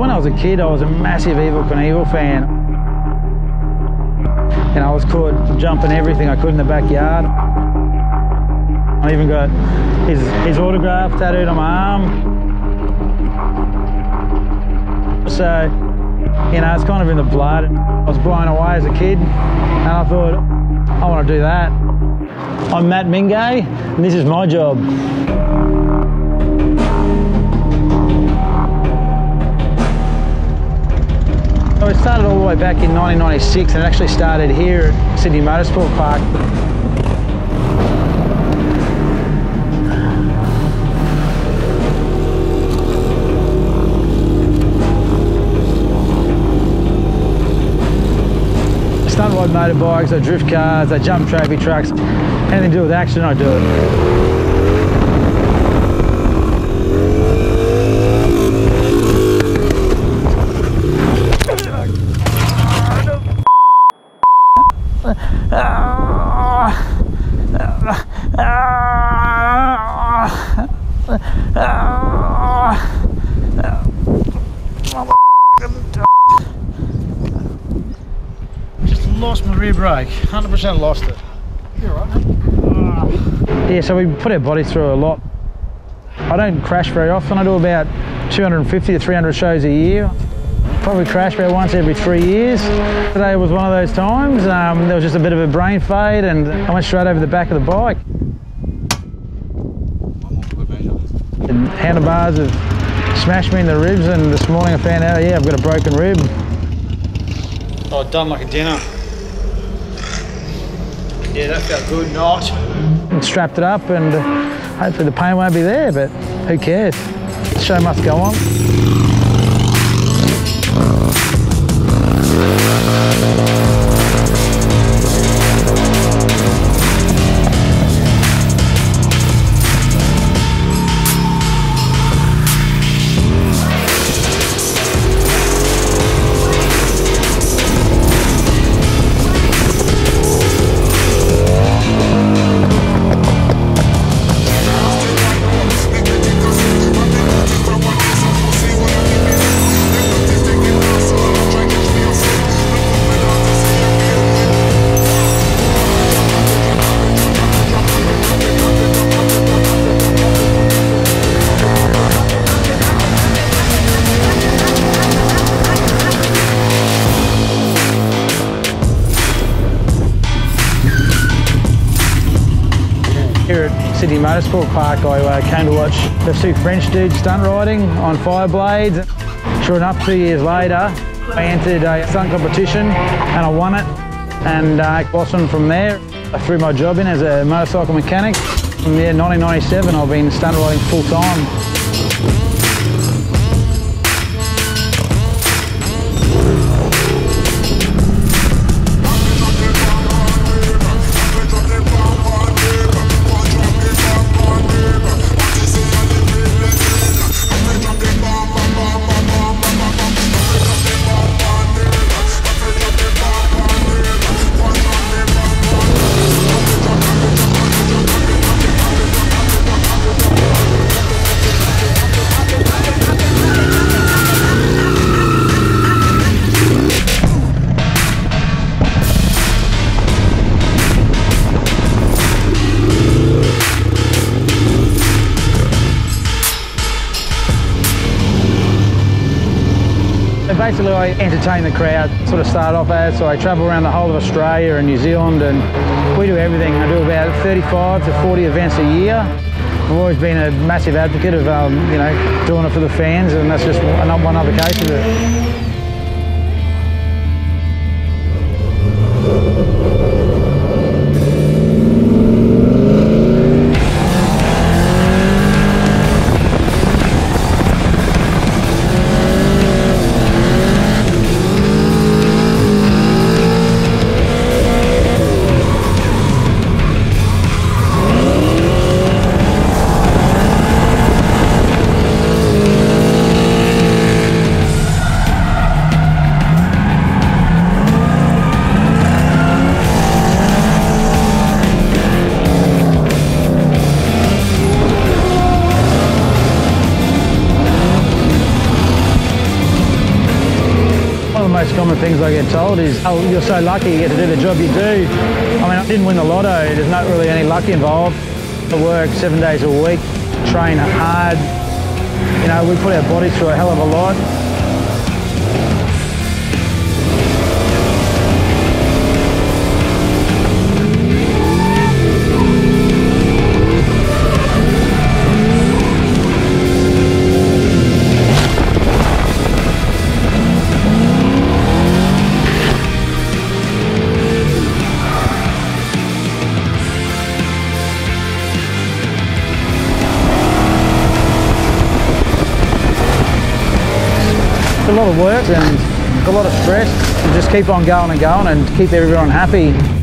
when I was a kid, I was a massive Evel Knievel fan. And I was caught jumping everything I could in the backyard. I even got his autograph tattooed on my arm. So, you know, it's kind of in the blood. I was blown away as a kid, and I thought, I want to do that. I'm Matt Mingay, and this is my job. So it started all the way back in 1996, and it actually started here at Sydney Motorsport Park. I ride motorbikes, I drift cars, I jump trophy trucks, anything to do with action, I do it. Lost my rear brake, 100% lost it. You're right, mate. Yeah, so we put our bodies through a lot. I don't crash very often. I do about 250 to 300 shows a year. Probably crash about once every 3 years. Today was one of those times. There was just a bit of a brain fade and I went straight over the back of the bike. The handlebars have smashed me in the ribs, and this morning I found out, yeah, I've got a broken rib. Oh, done like a dinner. Yeah, that felt good, not. And strapped it up, and hopefully the pain won't be there, but who cares? The show must go on. Here at Sydney Motorsport Park, I came to watch the two French dudes stunt riding on Fireblades. Sure enough, 2 years later, I entered a stunt competition and I won it. And blossomed from there. I threw my job in as a motorcycle mechanic. From 1997, I've been stunt riding full time. Basically, I entertain the crowd, sort of start off as, so I travel around the whole of Australia and New Zealand, and we do everything. I do about 35 to 40 events a year. I've always been a massive advocate of, you know, doing it for the fans, and that's just not one other case of it. of the things I get told is, oh, you're so lucky you get to do the job you do. I mean, I didn't win the lotto. There's not really any luck involved. I work 7 days a week, train hard. You know, we put our bodies through a hell of a lot. A lot of work and a lot of stress, and just keep on going and keep everyone happy.